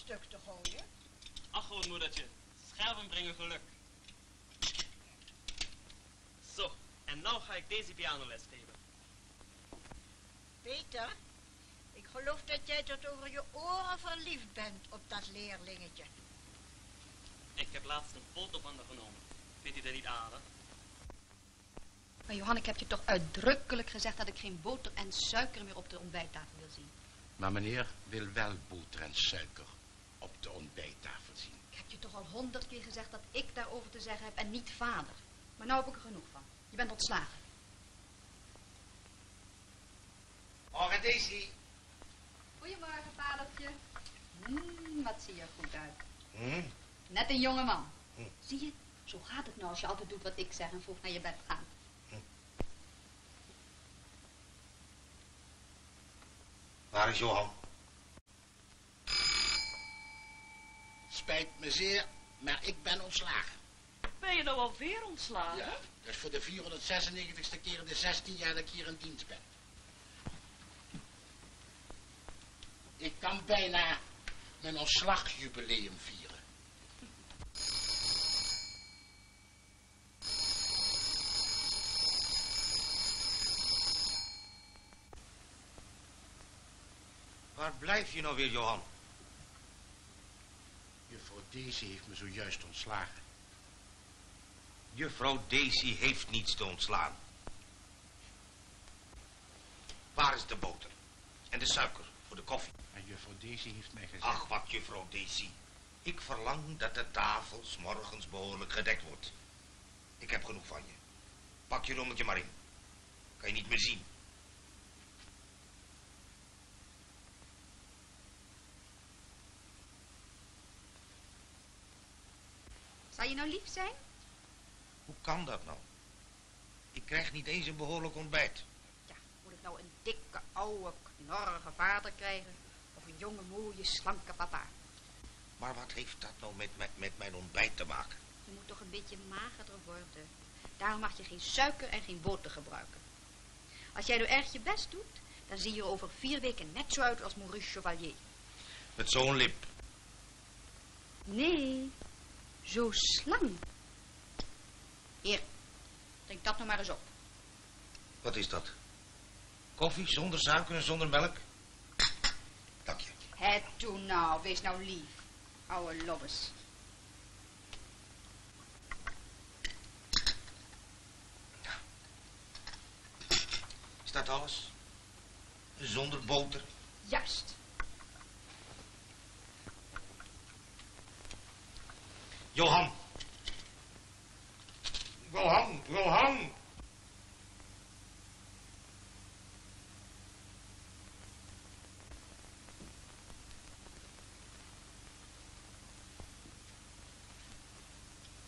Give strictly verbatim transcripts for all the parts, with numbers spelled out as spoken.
stuk te gooien? Ach, gewoon moedertje. Scherven brengen geluk. Zo, en nou ga ik Daisy pianoles geven. Peter, ik geloof dat jij tot over je oren verliefd bent op dat leerlingetje. Ik heb laatst een foto van haar genomen. Vindt u dat niet aardig? Maar Johan, ik heb je toch uitdrukkelijk gezegd dat ik geen boter en suiker meer op de ontbijttafel wil zien. Maar meneer wil wel boter en suiker op de ontbijttafel zien. Ik heb je toch al honderd keer gezegd dat ik daarover te zeggen heb en niet vader. Maar nou heb ik er genoeg van. Je bent ontslagen. Morgen, Daisy. Goedemorgen, vadertje. Mm, wat zie je er goed uit. Mm. Net een jonge man. Mm. Zie je, zo gaat het nou als je altijd doet wat ik zeg en vroeg naar je bed gaat. Waar is Johan? Spijt me zeer, maar ik ben ontslagen. Ben je nou alweer ontslagen? Ja, dat is voor de vierhonderdzesennegentigste keer in de zestien jaar dat ik hier in dienst ben. Ik kan bijna mijn ontslagjubileum vieren. Waar blijf je nou weer, Johan? Juffrouw Daisy heeft me zojuist ontslagen. Juffrouw Daisy heeft niets te ontslaan. Waar is de boter? En de suiker voor de koffie? En juffrouw Daisy heeft mij gezegd... Ach, wat juffrouw Daisy. Ik verlang dat de tafel 's morgens behoorlijk gedekt wordt. Ik heb genoeg van je. Pak je rommeltje maar in. Kan je niet meer zien. Zal je nou lief zijn? Hoe kan dat nou? Ik krijg niet eens een behoorlijk ontbijt. Ja, moet ik nou een dikke, oude, knorrige vader krijgen? Of een jonge, mooie, slanke papa? Maar wat heeft dat nou met, met, met mijn ontbijt te maken? Je moet toch een beetje magerder worden. Daarom mag je geen suiker en geen boter gebruiken. Als jij nou erg je best doet, dan zie je over vier weken net zo uit als Maurice Chevalier. Met zo'n lip? Nee... Zo slang. Hier, drink dat nou maar eens op. Wat is dat? Koffie zonder suiker en zonder melk? Dank je. Het toe nou, wees nou lief, ouwe lobbes. Is dat alles? Zonder boter? Juist. Johan. Johan, Johan.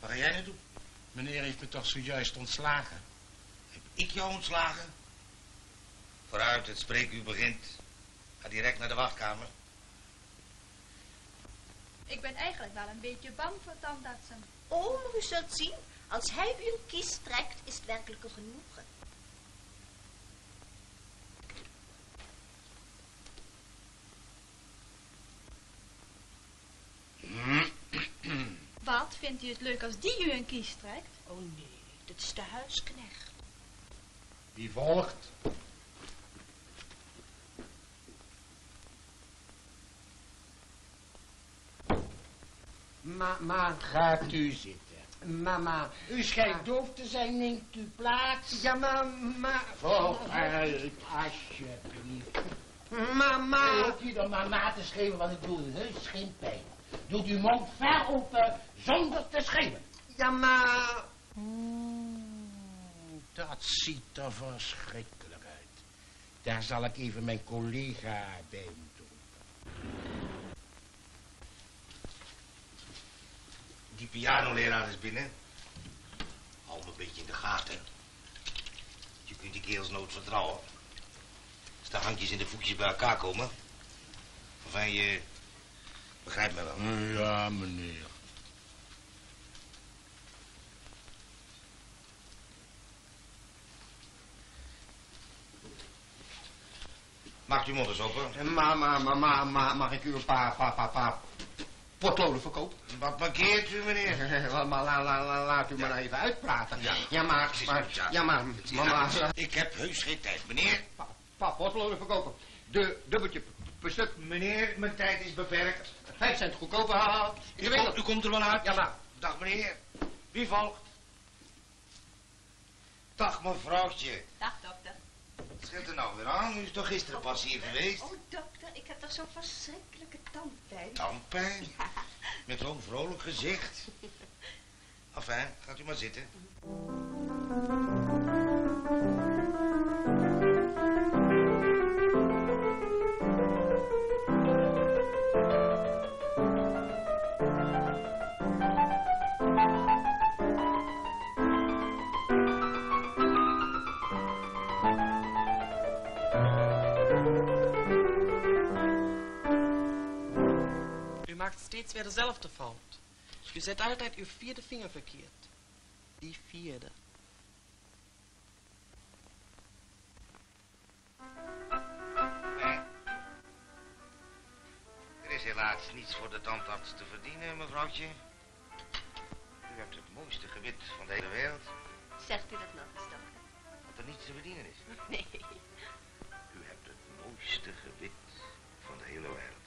Wat ga jij nou doen? Meneer heeft me toch zojuist ontslagen. Heb ik jou ontslagen? Vooruit, het spreekuur begint. Ga direct naar de wachtkamer. Ik ben eigenlijk wel een beetje bang voor tandartsen. Oh, maar u zult zien, als hij uw kies trekt, is het werkelijk een genoegen. Wat, vindt u het leuk als die u een kies trekt? Oh nee, dat is de huisknecht. Wie volgt? Mama, gaat u zitten. Mama. U schijnt doof te zijn, neemt u plaats. Ja, mama. Vooruit, alsjeblieft. Mama. Je hoeft niet om mama te schreeuwen, want ik doe heus geen pijn. Doet uw mond ver open, zonder te schreeuwen. Ja, ma. Mm, dat ziet er verschrikkelijk uit. Daar zal ik even mijn collega bij moeten roepen. Die pianoleraar is binnen. Hou hem een beetje in de gaten. Je kunt die kerels nooit vertrouwen. Als de handjes en de voetjes bij elkaar komen. Enfin, je begrijpt me wel. Ja, meneer. Maakt uw mond eens open. Mama, mama, mama, mag ik u een paar, paar, paar, paar potlodenverkoop. Wat markeert u, meneer? La, la, la, laat u ja. maar even uitpraten. Ja, ja maar, maar, ja, maar, mama... Ik heb heus geen tijd, meneer. Pa, pa potloden verkopen. De dubbeltje per stuk. Meneer, mijn tijd is beperkt. Vijf cent goedkoper halen. U, kom, u komt er wel uit. Ja, maar. Dag, meneer. Wie volgt? Dag, mevrouwtje. Dag, dokter. Wat scheelt er nou weer aan? U is toch gisteren oh, pas hier geweest? Oh, dokter, ik heb toch zo'n verschrikkelijke tandpijn. Tandpijn? Ja. Met zo'n vrolijk gezicht. Enfin, gaat u maar zitten. U maakt steeds weer dezelfde fout. U zet altijd uw vierde vinger verkeerd. Die vierde. Nee. Er is helaas niets voor de tandarts te verdienen, mevrouwtje. U hebt het mooiste gebit van de hele wereld. Zegt u dat nog eens, dokter? Dat er niets te verdienen is. Nee. U hebt het mooiste gebit van de hele wereld.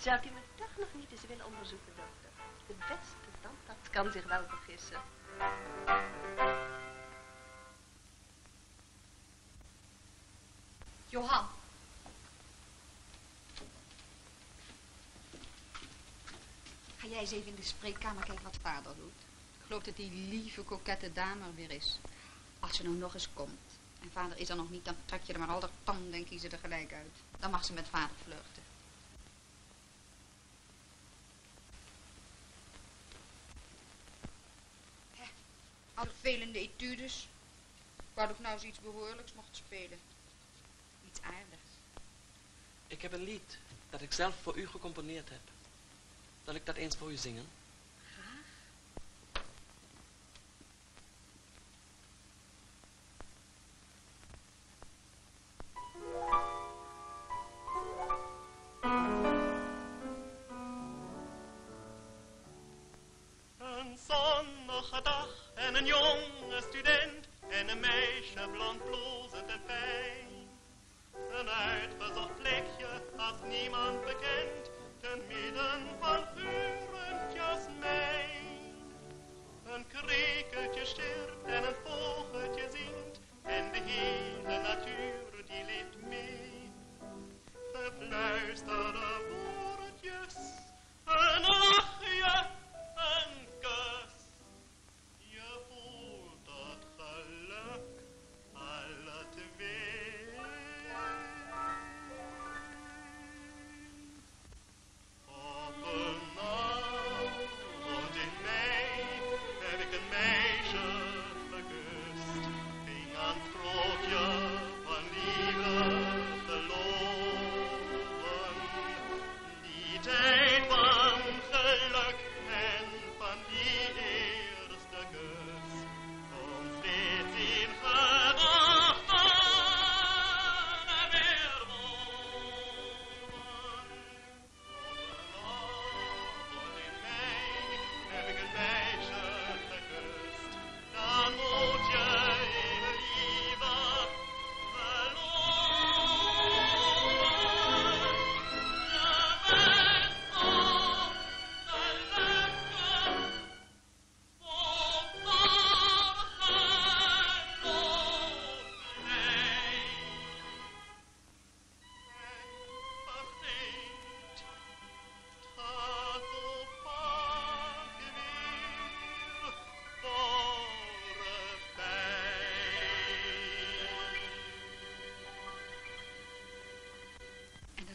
Zou u me toch nog niet eens willen onderzoeken, dokter? De beste tandarts kan zich wel vergissen. Johan. Ga jij eens even in de spreekkamer kijken wat vader doet. Ik geloof dat die lieve, kokette dame er weer is. Als ze nou nog eens komt. En vader is er nog niet, dan trek je er maar al haar tanden en kies ze er gelijk uit. Dan mag ze met vader flirten. Vervelende etudes. Ik wou ook nou eens iets behoorlijks mocht spelen. Iets aardigs. Ik heb een lied dat ik zelf voor u gecomponeerd heb. Zal ik dat eens voor u zingen? Graag. Een zonnige dag. En een jonge student en een meisje blond blozend en fijn. Een uitgezocht plekje als niemand bekend, ten midden van geurend jasmijn. Een krekeltje stirt en een vogeltje zingt en de hele natuur die leeft mee. Gefluisterde woordjes, een lachje.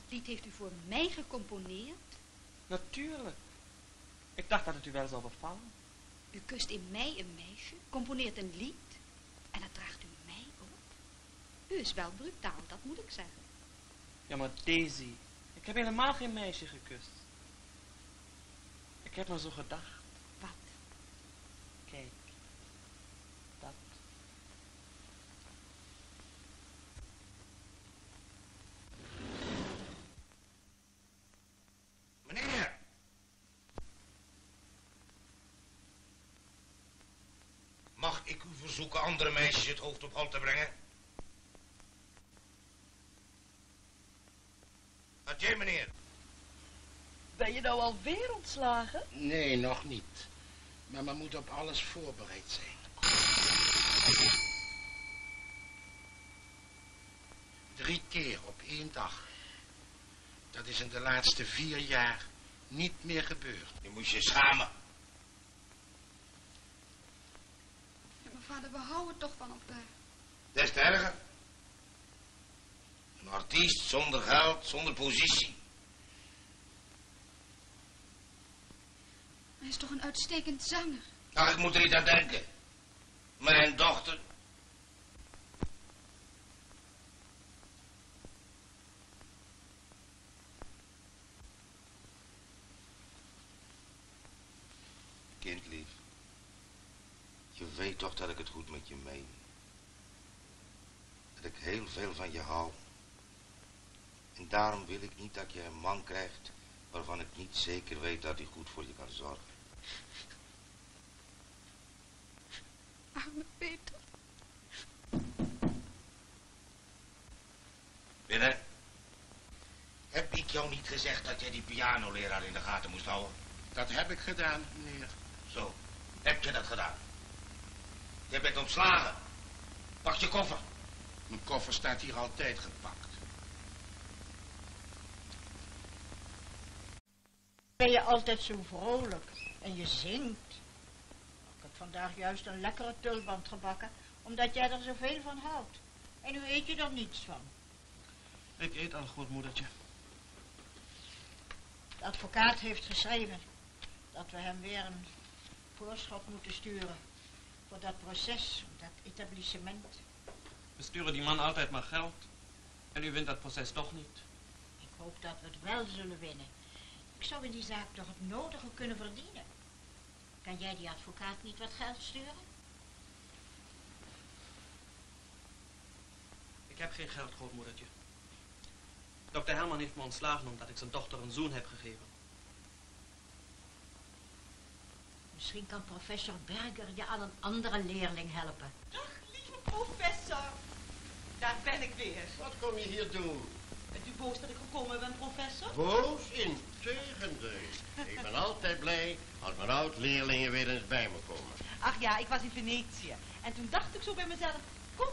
Dit heeft u voor mij gecomponeerd? Natuurlijk. Ik dacht dat het u wel zou bevallen. U kust in mei een meisje, componeert een lied en dat draagt u mij op. U is wel brutaal, dat moet ik zeggen. Ja, maar Daisy, ik heb helemaal geen meisje gekust. Ik heb maar zo gedacht. Wat? Kijk. Dat. Mag ik u verzoeken andere meisjes het hoofd op hol te brengen? Wat jij, meneer? Ben je nou alweer ontslagen? Nee, nog niet. Maar men moet op alles voorbereid zijn. Drie keer op één dag. Dat is in de laatste vier jaar niet meer gebeurd. Je moet je schamen. Ja, maar vader, we houden toch van elkaar. Des te erger. Een artiest zonder geld, zonder positie. Hij is toch een uitstekend zanger. Nou, ik moet er niet aan denken. Mijn dochter... Kindlief, je weet toch dat ik het goed met je meen. Dat ik heel veel van je hou. En daarom wil ik niet dat je een man krijgt waarvan ik niet zeker weet dat hij goed voor je kan zorgen. Arme Peter. Binnen. Heb ik jou niet gezegd dat jij die pianoleraar in de gaten moest houden? Dat heb ik gedaan, meneer. Zo, heb je dat gedaan? Je bent ontslagen. Pak je koffer. Mijn koffer staat hier altijd gepakt. Ben je altijd zo vrolijk en je zingt. Ik heb vandaag juist een lekkere tulband gebakken, omdat jij er zoveel van houdt. En nu eet je er niets van. Ik eet al, grootmoedertje. De advocaat heeft geschreven dat we hem weer een voorschot moeten sturen voor dat proces, dat etablissement. We sturen die man altijd maar geld en u wint dat proces toch niet. Ik hoop dat we het wel zullen winnen. Ik zou in die zaak toch het nodige kunnen verdienen. Kan jij die advocaat niet wat geld sturen? Ik heb geen geld, grootmoedertje. Dokter Herman heeft me ontslagen omdat ik zijn dochter een zoen heb gegeven. Misschien kan professor Berger je aan een andere leerling helpen. Dag, lieve professor. Daar ben ik weer. Wat kom je hier doen? Bent u boos dat ik gekomen ben, professor? Boos? Integendeel. Ik ben altijd blij als mijn oud-leerlingen weer eens bij me komen. Ach ja, ik was in Venetië. En toen dacht ik zo bij mezelf, kom,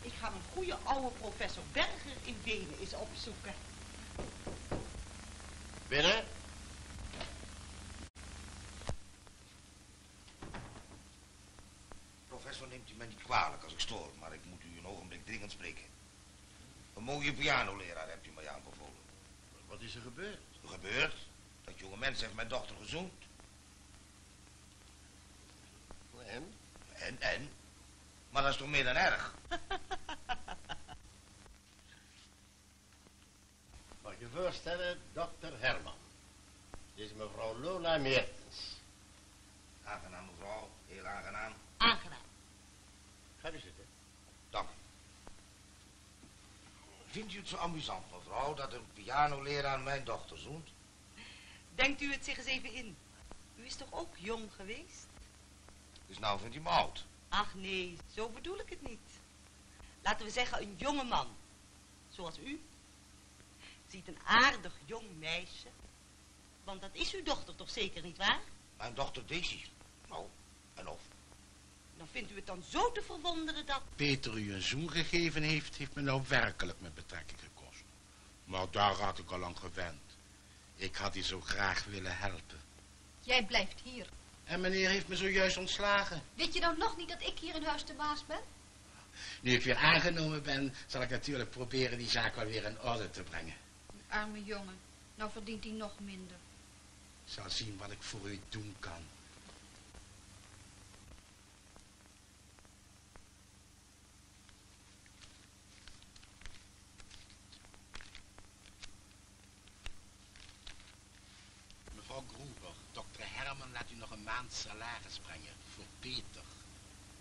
ik ga mijn goede oude professor Berger in Wenen eens opzoeken. Binnen. Professor, neemt u mij niet kwalijk als ik stoor, maar ik moet u een ogenblik dringend spreken. Een mooie pianoleraar hebt u mij aanbevolen. Wat is er gebeurd? Er gebeurd? Dat jonge mens heeft mijn dochter gezoend. En? En, en? Maar dat is toch meer dan erg? Mag je voorstellen, dokter Herman. Dit is mevrouw Lola Meertens. Aangenaam, mevrouw. Heel aangenaam. Aangenaam. Ga u zitten. Dank u. Vindt u het zo amusant, mevrouw, dat een pianoleraar mijn dochter zoent? Denkt u het zich eens even in. U is toch ook jong geweest? Dus nou vindt u me oud? Ach nee, zo bedoel ik het niet. Laten we zeggen een jonge man. Zoals u. Ziet een aardig jong meisje. Want dat is uw dochter toch zeker, niet waar? Mijn dochter Daisy. Nou, en of. Dan vindt u het dan zo te verwonderen dat... Peter u een zoen gegeven heeft, heeft me nou werkelijk met betrekking gekost. Maar daar had ik al aan gewend. Ik had u zo graag willen helpen. Jij blijft hier. En meneer heeft me zojuist ontslagen. Weet je nou nog niet dat ik hier in huis de baas ben? Nu ik weer aangenomen ben, zal ik natuurlijk proberen die zaak wel weer in orde te brengen. Die arme jongen, nou verdient hij nog minder. Ik zal zien wat ik voor u doen kan. Mevrouw Gruber, dokter Herman laat u nog een maand salaris brengen voor Peter.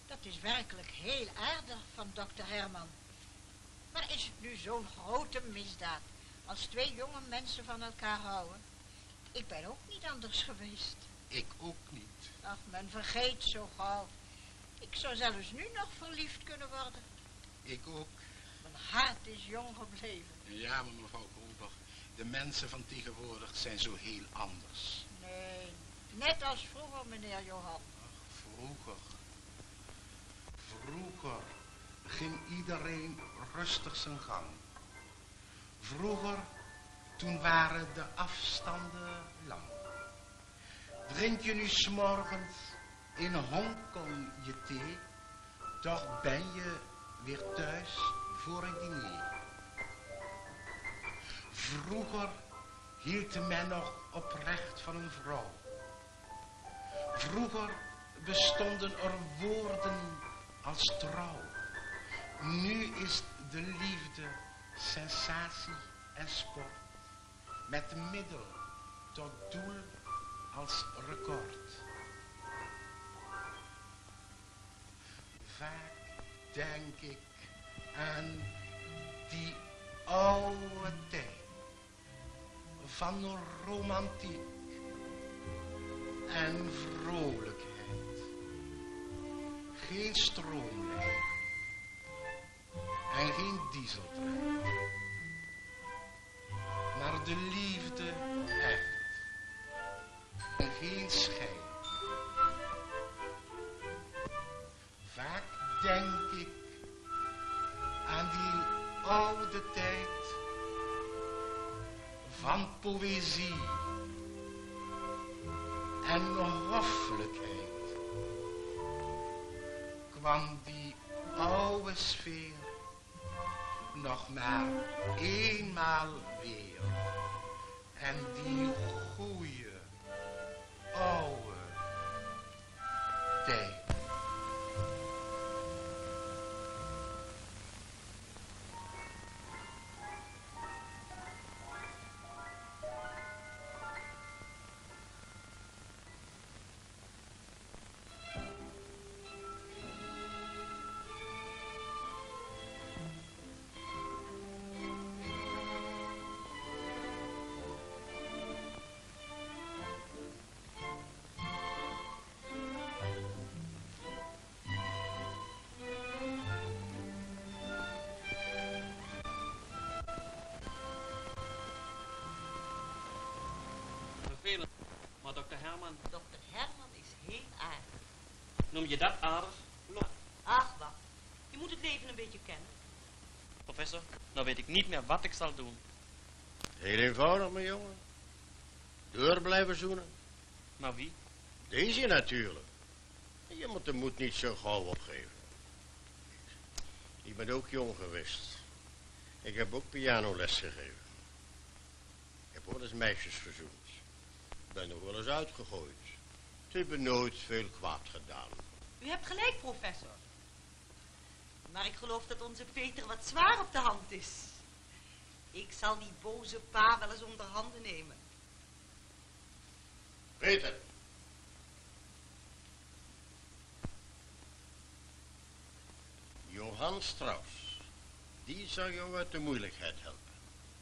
Dat is werkelijk heel aardig van dokter Herman. Maar is het nu zo'n grote misdaad als twee jonge mensen van elkaar houden? Ik ben ook niet anders geweest. Ik ook niet. Ach, men vergeet zo gauw. Ik zou zelfs nu nog verliefd kunnen worden. Ik ook. Mijn hart is jong gebleven. Ja, maar mevrouw Goldberg, de mensen van tegenwoordig zijn zo heel anders. Nee, net als vroeger, meneer Johan. Ach, vroeger. Vroeger ging iedereen rustig zijn gang. Vroeger, toen waren de afstanden lang. Drink je nu 's morgens in Hongkong je thee, toch ben je weer thuis voor een diner. Vroeger hield men nog oprecht van een vrouw. Vroeger bestonden er woorden als trouw. Nu is de liefde sensatie en sport, met middel tot doel als record. Vaak denk ik aan die oude tijd van romantiek en vrolijkheid. Geen stroomlijn en geen dieseltrein, maar de liefde echt en geen schijn. Vaak denk ik aan die oude tijd van poëzie en hoffelijkheid. Kwam die oude sfeer nog maar eenmaal weer. En die goeie oude tijd. Maar dokter Herman... Dokter Herman is heel aardig. Noem je dat aardig? Ach, wat. Je moet het leven een beetje kennen. Professor, nou weet ik niet meer wat ik zal doen. Heel eenvoudig, mijn jongen. Deur blijven zoenen. Maar wie? Daisy natuurlijk. Je moet de moed niet zo gauw opgeven. Je bent ook jong geweest. Ik heb ook pianoles gegeven. Ik heb wel eens meisjes verzoend. Ik ben nog wel eens uitgegooid. Ze hebben nooit veel kwaad gedaan. U hebt gelijk, professor. Maar ik geloof dat onze Peter wat zwaar op de hand is. Ik zal die boze pa wel eens onder handen nemen. Peter! Johann Strauss. Die zou jou uit de moeilijkheid helpen.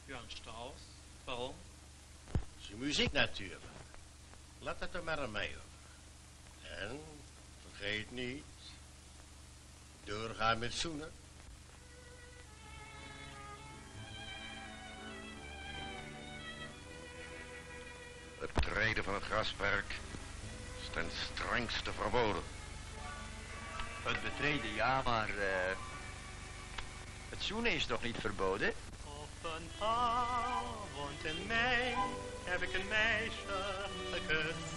Johann Strauss? Waarom? Zijn muziek natuurlijk. Laat het er maar aan mij over. En, vergeet niet, doorgaan met zoenen. Het treden van het grasperk is ten strengste verboden. Het betreden, ja, maar uh, het zoenen is toch niet verboden? Op een avond in mei heb ik een meisje gekust,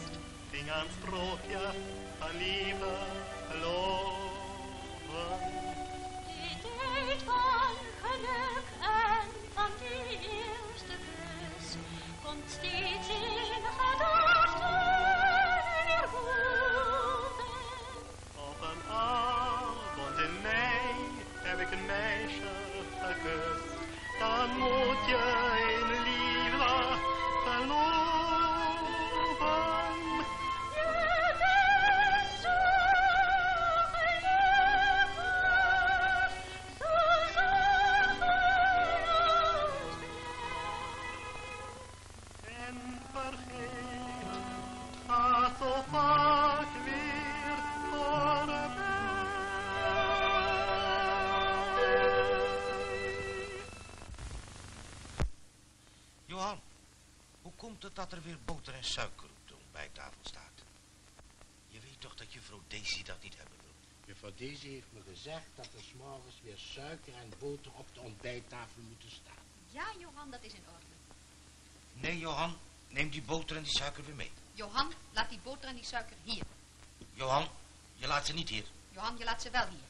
ging aan het sprookje van lieve geloven. Die tijd van geluk en van die eerste kus komt steeds in gedachten weer boven. Op een avond in mei heb ik een meisje gekust, dan moet je in liefde geloven. Het is zo gelukkig, zo zacht. En vergeet, gaat zo vaak weer voor mij. dat er weer boter en suiker op de ontbijttafel staat. Je weet toch dat juffrouw Daisy dat niet hebben wil? Juffrouw Daisy heeft me gezegd dat er 's morgens weer suiker en boter op de ontbijttafel moeten staan. Ja, Johan, dat is in orde. Nee, Johan, neem die boter en die suiker weer mee. Johan, laat die boter en die suiker hier. Johan, je laat ze niet hier. Johan, je laat ze wel hier.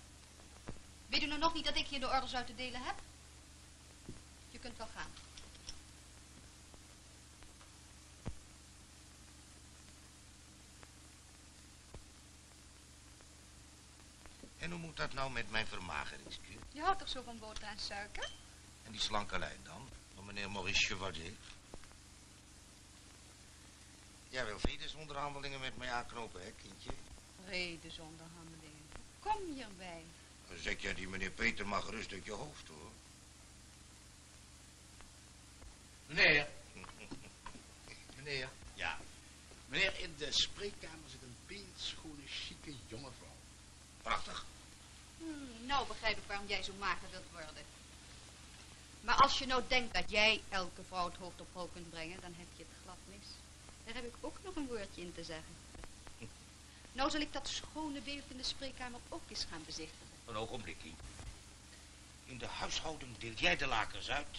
Weet u nou nog niet dat ik hier de orders uit te delen heb? Je kunt wel gaan. En hoe moet dat nou met mijn vermageringskuur? Je houdt toch zo van boter en suiker? En die slanke lijn dan? Van meneer Maurice Chevalier. Jij wil vredesonderhandelingen met mij aanknopen, hè, kindje? Vredesonderhandelingen? Kom hierbij. Dan zeg jij, die meneer Peter mag rust uit je hoofd, hoor. Meneer. Meneer. Ja. Meneer, in de spreekkamer zit een beeldschone, chique jonge vrouw. Prachtig. Hmm, nou begrijp ik waarom jij zo mager wilt worden. Maar als je nou denkt dat jij elke vrouw het hoofd op hol kunt brengen, dan heb je het glad mis. Daar heb ik ook nog een woordje in te zeggen. Nou zal ik dat schone beeld in de spreekkamer ook eens gaan bezichtigen. Een ogenblikje. In de huishouding deelt jij de lakens uit.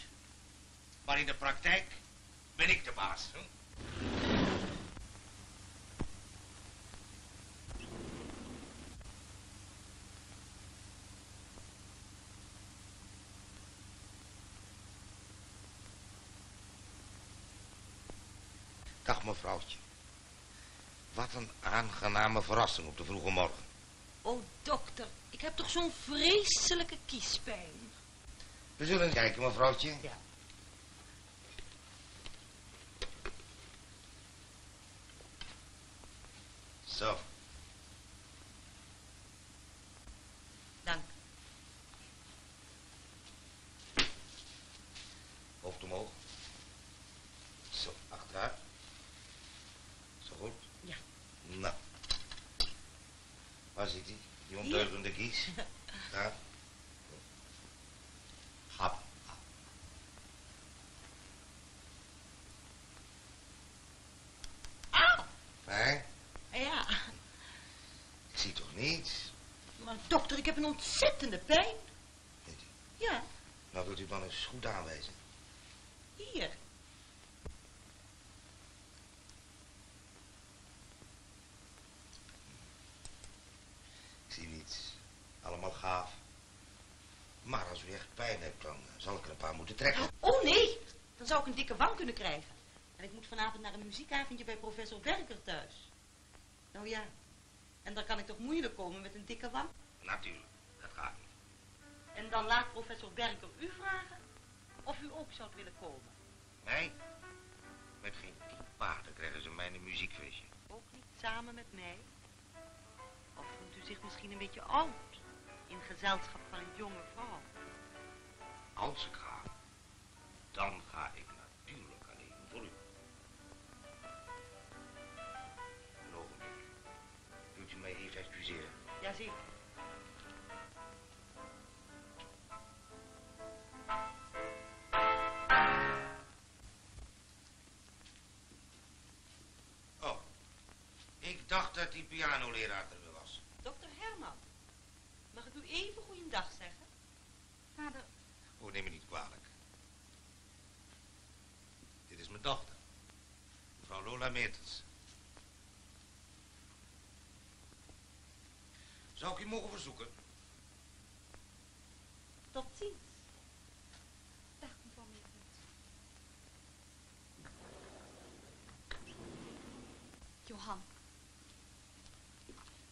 Maar in de praktijk ben ik de baas. Hè? Dag mevrouwtje. Wat een aangename verrassing op de vroege morgen. Oh, dokter, ik heb toch zo'n vreselijke kiespijn. We zullen eens kijken, mevrouwtje. Ja. Zo. Dank. Hoofd omhoog. Zo, achteruit. Zo goed? Ja. Nou. Waar zit die? Die ondeugende kies. Daar. Hap. Ah! Fijn. Ja. Ik zie toch niets? Maar dokter, ik heb een ontzettende pijn. Weet u? Ja. Nou, wilt u dan eens goed aanwijzen? Hier. Ik zie niets. Allemaal gaaf. Maar als u echt pijn hebt, dan zal ik er een paar moeten trekken. Oh nee, dan zou ik een dikke wang kunnen krijgen. En ik moet vanavond naar een muziekavondje bij professor Berger thuis. Nou ja, en dan kan ik toch moeilijk komen met een dikke wang? Natuurlijk, dat gaat niet. En dan laat professor Berger u vragen of u ook zou willen komen. Nee, met geen tien paarden krijgen ze mij een muziekfeestje. Ook niet samen met mij? Of voelt u zich misschien een beetje oud in gezelschap van een jonge vrouw? Als ik ga, dan ga ik natuurlijk alleen voor u. Kunt u mij even excuseren? Jazeker. Oh, ik dacht dat die pianoleraar er was. Dokter Herman, mag ik u even goeiedag zeggen? Vader. Oh, neem me niet kwalijk. Dit is mijn dochter, mevrouw Lola Meertens. Zou ik u mogen verzoeken? Tot ziens. Dag, mevrouw Meertens. Johan.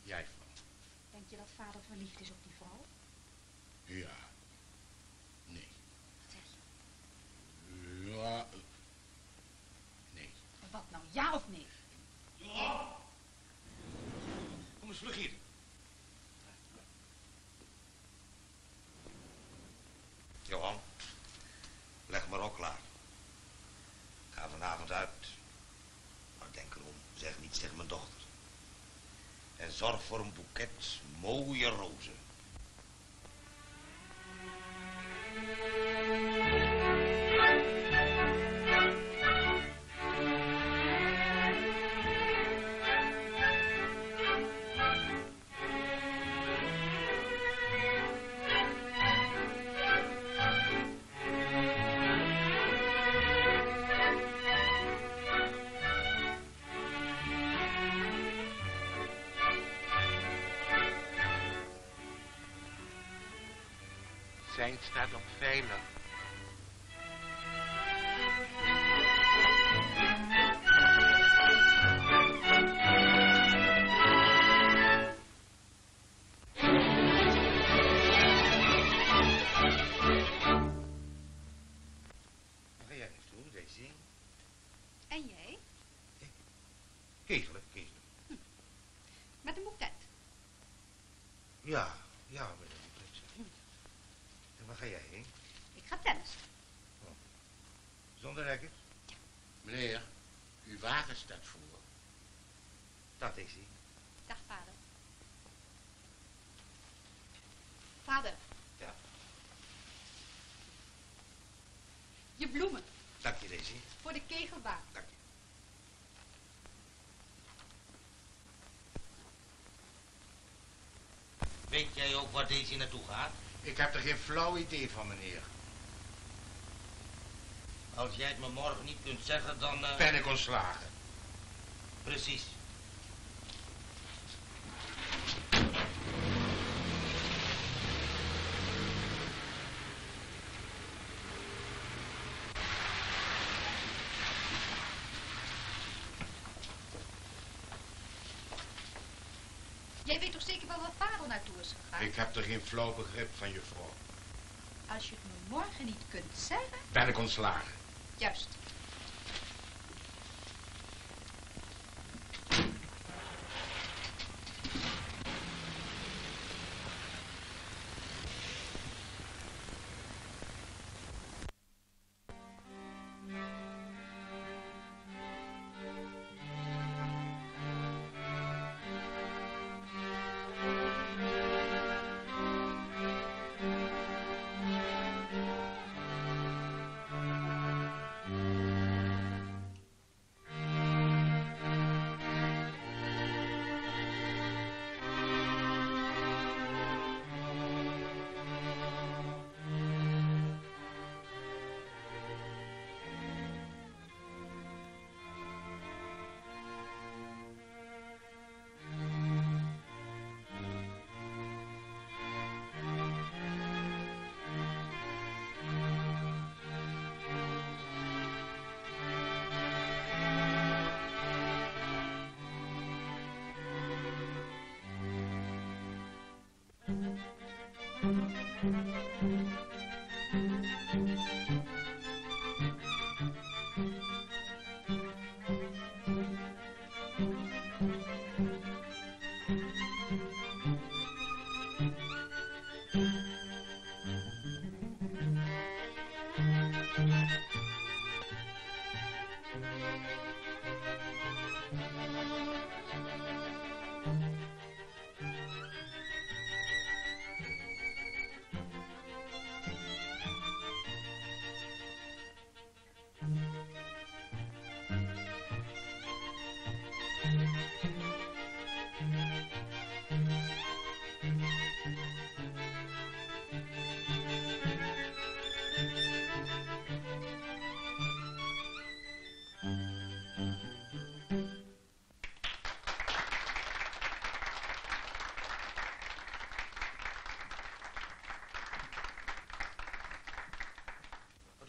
Jij, vrouw. Denk je dat vader verliefd is op die vrouw? Ja. Nee. Wat zeg je? Ja. Nee. En wat nou, ja of nee? Johan! Kom eens vlug hier. Johan, leg maar ook klaar. Ik ga vanavond uit. Maar denk erom, zeg niets tegen mijn dochter. En zorg voor een boeket mooie rozen. zijn staat op veilig. Waar ga jij naartoe, Daisy? En jij? Ik? Kegelijk, kegelijk. Hm. Met een boeket? Ja, ja, met een boeket. Hm. En waar ga jij heen? Ik ga tennis. Oh. Zonder rekken? Ja. Meneer, uw wagen staat voor. Dag, Daisy. Dag, vader. Vader. Ja. Je bloemen. Dank je, Daisy. Voor de kegelbaan. Dank je. Weet jij ook waar Daisy naartoe gaat? Ik heb er geen flauw idee van, meneer. Als jij het me morgen niet kunt zeggen, dan... Uh... Ben ik ontslagen. Precies. Jij weet toch zeker wel waar vader naartoe is gegaan? Ik heb er geen flauw begrip van, juffrouw. Als je het me morgen niet kunt zeggen... Ben ik ontslagen. Juist.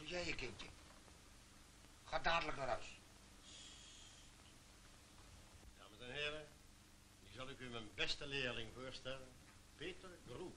Jij je kindje. Ga dadelijk naar huis. Dames en heren, nu zal ik u mijn beste leerling voorstellen, Peter Gruber.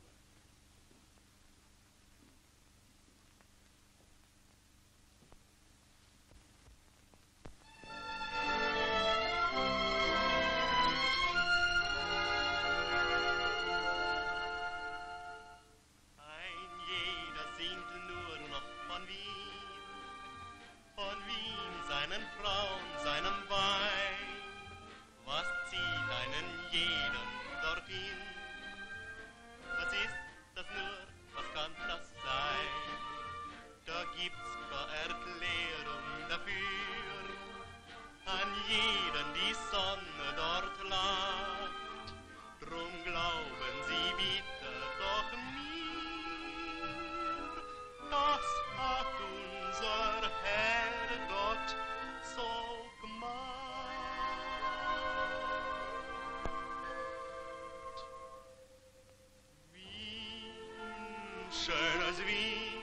schön als Wien,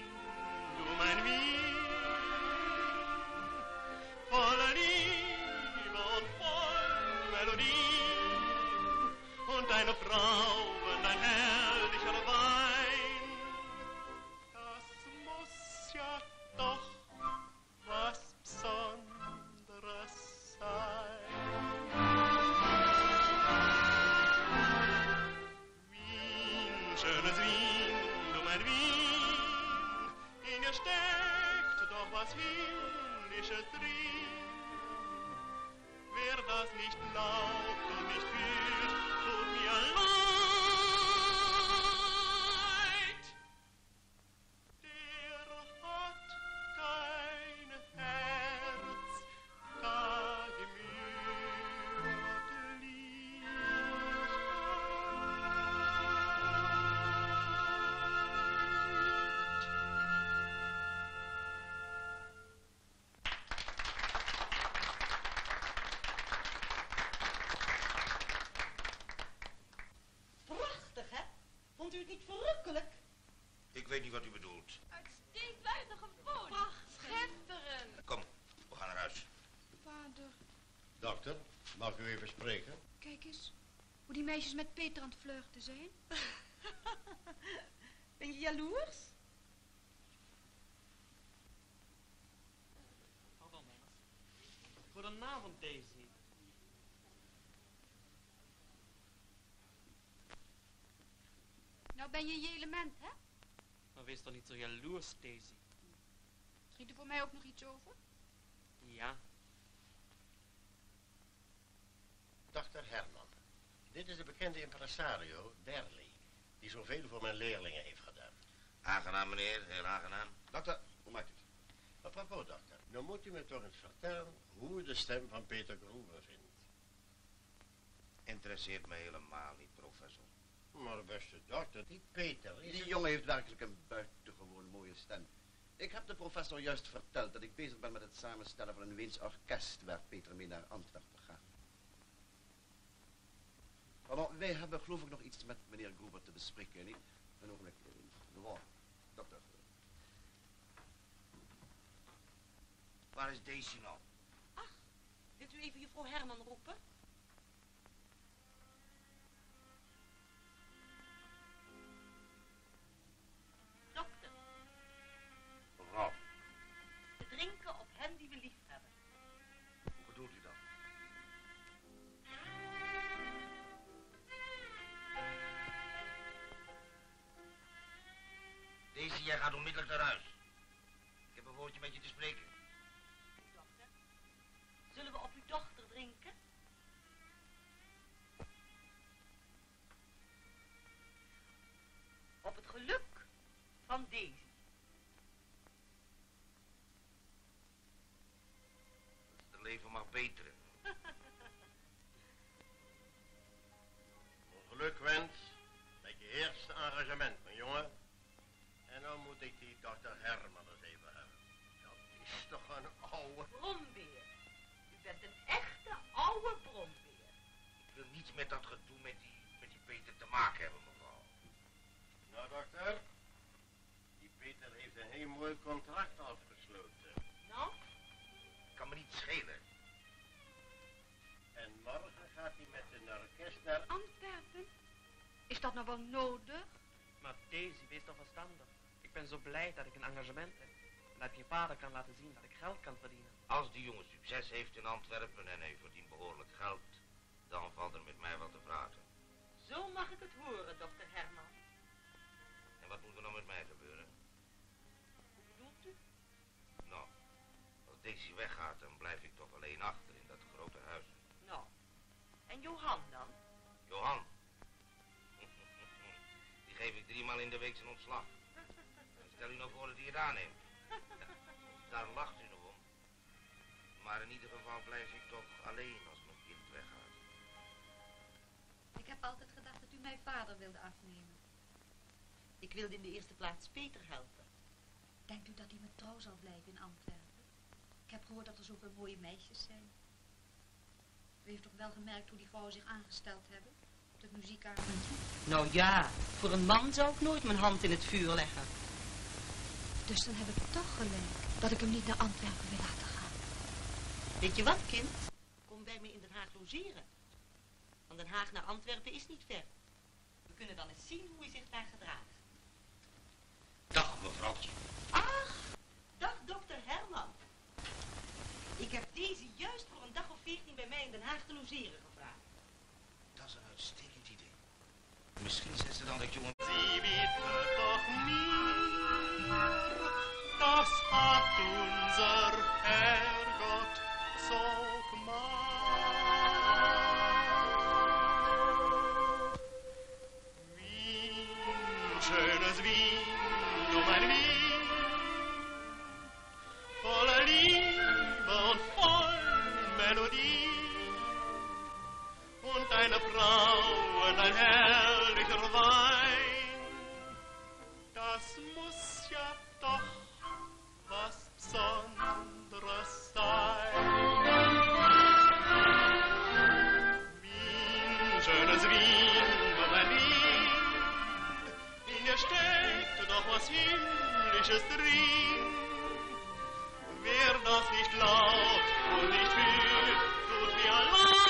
du mein Wien, voller Liebe und voll Melodie, und deine Frau und dein herrlicher Wein, das muss ja doch was Besonderes sein. Wien, schönes Wien, du mein Wien, in dir steckt doch was himmlisches drin. Wer das nicht glaubt und nicht fühlt, tut mir leid. Der hat kein Herz, da Vond u het niet verrukkelijk? Ik weet niet wat u bedoelt. Uitstekend buitengewoon. Schitterend. Kom, we gaan eruit. Vader. Dokter, mag u even spreken? Kijk eens, hoe die meisjes met Peter aan het flirten zijn. Ben je jaloers? Hou wel, meid. Goedenavond, Daisy. Nou ben je in je element, hè? Maar wees toch niet zo jaloers, Daisy. Schiet er voor mij ook nog iets over? Ja. Dokter Herman, dit is de bekende impresario, Derley, die zoveel voor mijn leerlingen heeft gedaan. Aangenaam, meneer, heel aangenaam. Dokter, hoe maakt het? Apropos, dokter, nou moet u me toch eens vertellen hoe u de stem van Peter Gruber vindt. Interesseert me helemaal niet, professor. Maar beste dokter, die Peter is... Die een... jongen heeft werkelijk een buitengewoon mooie stem. Ik heb de professor juist verteld dat ik bezig ben met het samenstellen van een Weens orkest waar Peter mee naar Antwerpen gaat. Pardon, wij hebben geloof ik nog iets met meneer Gruber te bespreken, niet? Een ogenblik, de woord. Dokter. Waar is Daisy nou? Ach, wilt u even juffrouw Herman roepen? Drinken op hen die we lief hebben. Hoe bedoelt u dat? Daisy, jij gaat onmiddellijk naar huis. Ik heb een woordje met je te spreken. Dokter, zullen we op uw dochter drinken? Op het geluk van Daisy. Leven mag beteren. Geluk wens met je eerste engagement, mijn jongen. En dan moet ik die dokter Herman eens even hebben. Dat is toch een oude... Brombeer. U bent een echte oude brombeer. Ik wil niets met dat gedoe met die, met die Peter te maken hebben, mevrouw. Nou, dokter. Die Peter heeft een heel mooi contract afgesloten. Nou? Kan me niet schelen. En morgen gaat hij met een orkest naar Antwerpen? Is dat nou wel nodig? Maar Daisy, wees toch verstandig. Ik ben zo blij dat ik een engagement heb. En dat ik je vader kan laten zien dat ik geld kan verdienen. Als die jongen succes heeft in Antwerpen en hij verdient behoorlijk geld, dan valt er met mij wat te praten. Zo mag ik het horen, dokter Herman. En wat moet er nou met mij gebeuren? Hoe bedoelt u? Nou. Als Daisy weggaat, dan blijf ik toch alleen achter in dat grote huis. Nou, en Johan dan? Johan? Die geef ik drie maal in de week zijn ontslag. En stel u nou voor dat hij het aanneemt. Daar lacht u nog om. Maar in ieder geval blijf ik toch alleen als mijn kind weggaat. Ik heb altijd gedacht dat u mijn vader wilde afnemen. Ik wilde in de eerste plaats Peter helpen. Denkt u dat hij me trouw zal blijven in Antwerpen? Ik heb gehoord dat er zoveel mooie meisjes zijn. U heeft toch wel gemerkt hoe die vrouwen zich aangesteld hebben? de muziek aan en toe. Nou ja, voor een man zou ik nooit mijn hand in het vuur leggen. Dus dan heb ik toch gelijk dat ik hem niet naar Antwerpen wil laten gaan. Weet je wat, kind? Kom bij me in Den Haag logeren. Van Den Haag naar Antwerpen is niet ver. We kunnen wel eens zien hoe hij zich daar gedraagt. Dag, mevrouwtje. Ach, dag, dokter Herman. Ik heb Daisy juist voor een dag of veertien bij mij in Den Haag te logeren gevraagd. Dat is een uitstekend idee. Misschien zijn ze dan dat jongen... Ze weten toch meer, dat gaat onze Herrgott zo maar. Wien, schönes Wien, oh mein Wien, voller Liebe und voll Melodie, und eine Frau und ein herrlicher Wein, das muss ja doch was Besonderes sein. Wien, schönes Wien, oh mein Wien, in dir steckt doch was Himmlisches drin, wer das nicht glaubt und nicht fühlt, tut mir leid.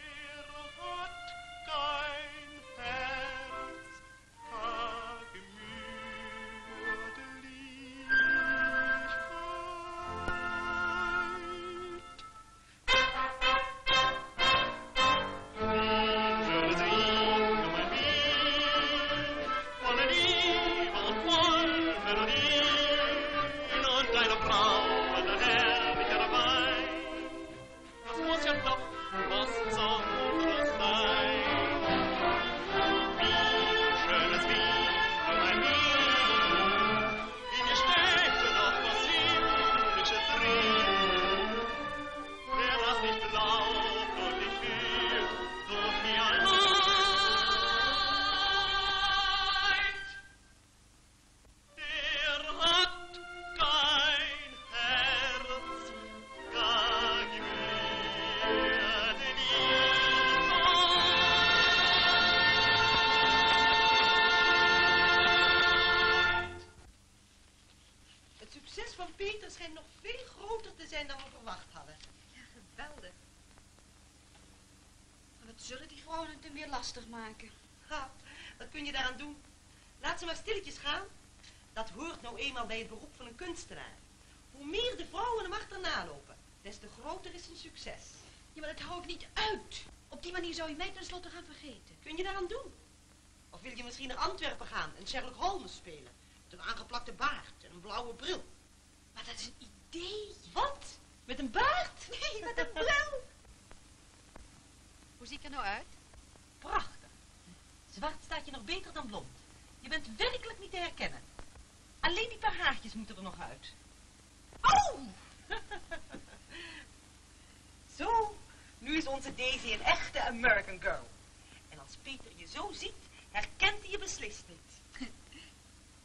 Der hat kein Herz, kein Gemütlichkeit. Schönes Lied, um ein Lied, voller Liebe und voll Melodie. Und deine Frau und dein herrlicher Wein, das muss ja doch was Besonderes sein. Wie schönes Lied, oh mein Lied, in dir steckt doch was Himmlisches drin. Wer das nicht glaubt und nicht fühlt, tut mir leid. Der hat kein Herz, gar Gemütlichkeit. Het succes van Peter schijnt nog veel groter te zijn dan we verwacht hadden. Ja, geweldig. Maar wat zullen die vrouwen het hem weer lastig maken? Ha, wat kun je daaraan doen? Laat ze maar stilletjes gaan. Dat hoort nou eenmaal bij het beroep van een kunstenaar. Hoe meer de vrouwen hem achterna lopen, des te groter is zijn succes. Ja, maar dat hou ik niet uit. Op die manier zou je mij tenslotte gaan vergeten. Kun je daaraan doen? Of wil je misschien naar Antwerpen gaan en Sherlock Holmes spelen? Met een aangeplakte baard en een blauwe bril. Maar dat is een idee. Wat? Met een baard? Nee, met een bril. Hoe zie ik er nou uit? Prachtig. Zwart staat je nog beter dan blond. Je bent werkelijk niet te herkennen. Alleen die paar haartjes moeten er nog uit. Au! Zo, nu is onze Daisy een echte American girl. En als Peter je zo ziet, herkent hij je beslist niet.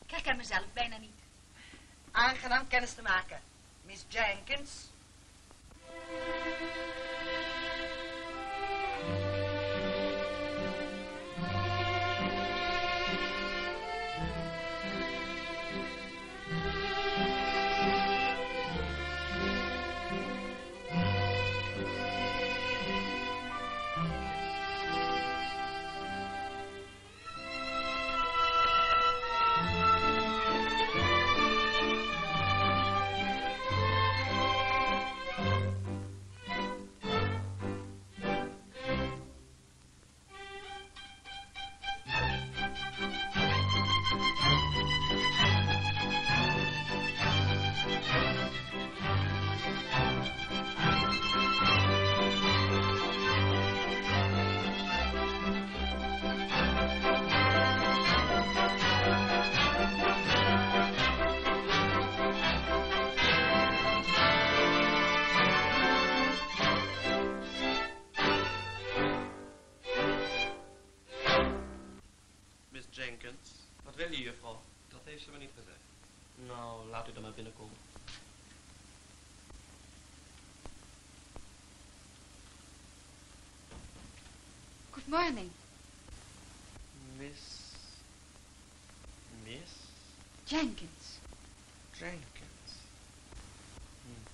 Ik herken mezelf bijna niet. Aangenaam kennis te maken, Miss Jenkins. Wat wil je, juffrouw? Dat heeft ze me niet gezegd. Nou, laat u dan maar binnenkomen. Good morning. Miss... Miss... Jenkins. Jenkins. Hm.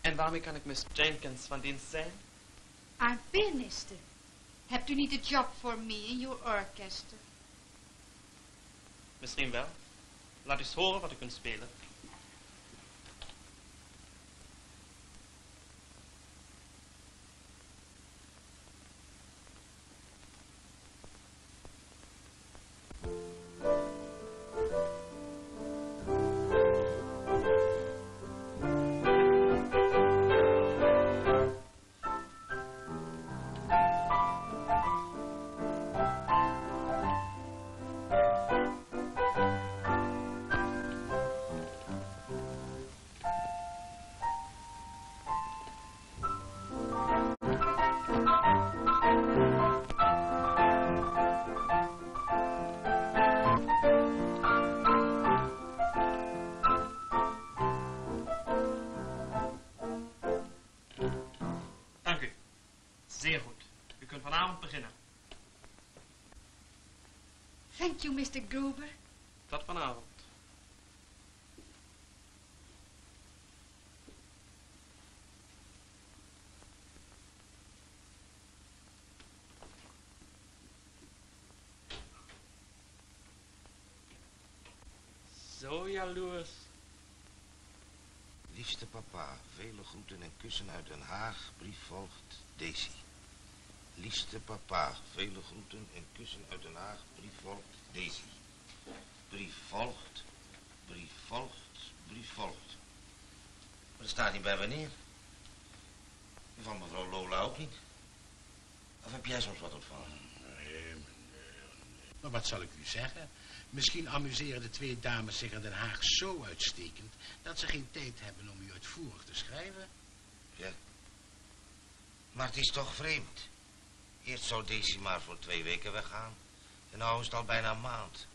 En waarmee kan ik Miss Jenkins van dienst zijn? I'm pianiste. Hebt u niet een job voor me in uw orchester? Misschien wel. Laat eens horen wat u kunt spelen. Thank you, Mister Gruber. Tot vanavond. Zo jaloers. Liefste papa, vele groeten en kussen uit Den Haag. Brief volgt, Daisy. Liefste papa, vele groeten en kussen uit Den Haag. Brief volgt, Daisy. Brief volgt, brief volgt, brief volgt. Maar er staat niet bij wanneer. Van mevrouw Lola ook niet. Of heb jij soms wat ontvangen? Nee, meneer, nee. Maar wat zal ik u zeggen? Misschien amuseren de twee dames zich in Den Haag zo uitstekend... dat ze geen tijd hebben om u uitvoerig te schrijven. Ja. Maar het is toch vreemd. Eerst zou Daisy maar voor twee weken weggaan. En nou is het al bijna een maand.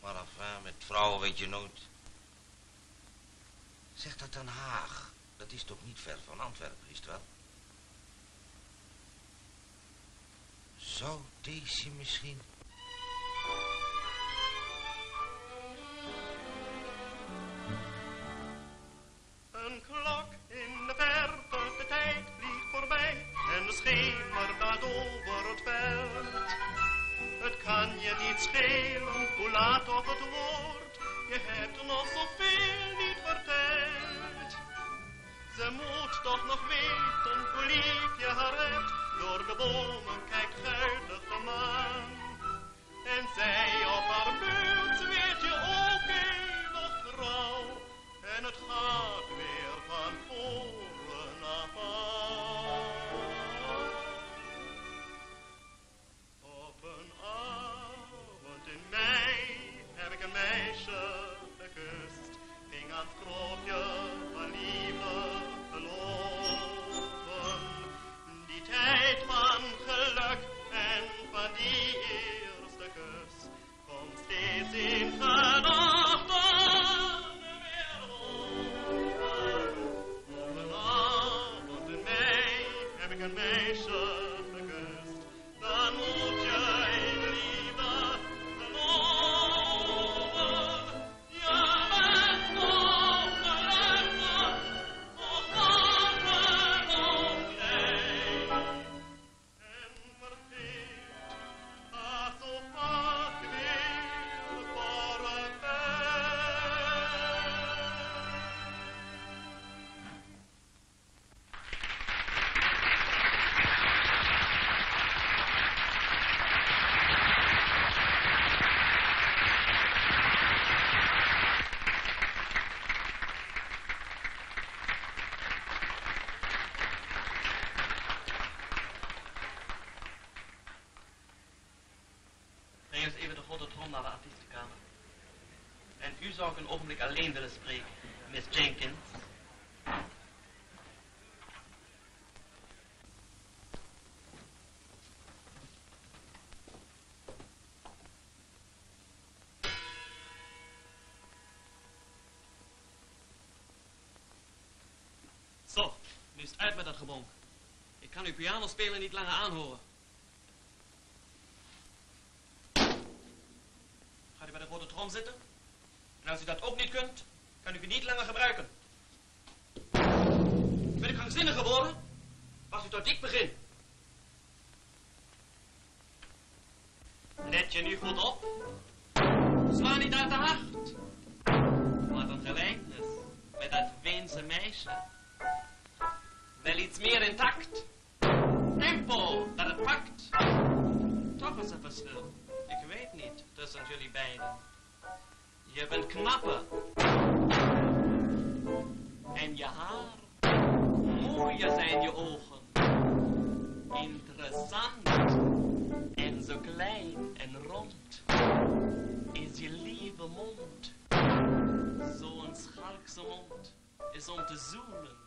Maar enfin, met vrouwen weet je nooit. Zeg dat Den Haag. Dat is toch niet ver van Antwerpen, is het wel? Zou Daisy misschien... Een klok in de verte, de tijd vliegt voorbij. En de schemer gaat over het veld. Het kan je niet schelen, hoe laat op het woord. Je hebt nog zoveel niet verteld. Ze moet toch nog weten hoe lief je haar hebt. Door de bomen kijkt guitig de maan. En zij op haar beurt weet je ook eeuwig trouw. En het gaat weer van voren af aan. Meisje gekust, ging aan het kroopje van liefde geloven. Die tijd van geluk en van die eerste kus komt steeds in gedachten weer over. Op een avond in mei heb ik een meisje. Zou ik een ogenblik alleen willen spreken, Miss Jenkins? Zo, nu is het uit met dat gebonk. Ik kan uw pianospelen niet langer aanhoren. Gaat u bij de grote trom zitten? En als u dat ook niet kunt, kan ik u niet langer gebruiken. Ben ik krankzinnig geworden? Wacht u tot ik begin. Let je nu goed op. Sla niet uit de hart. Wat een gelijkenis met dat Weense meisje. Wel iets meer intact. Tempo dat het pakt. Toch is er verschil. Ik weet niet tussen jullie beiden. Je bent knapper. En je haar. Mooier zijn je ogen. Interessant. En zo klein en rond. Is je lieve mond. Zo'n schalkse mond. Is om te zoenen.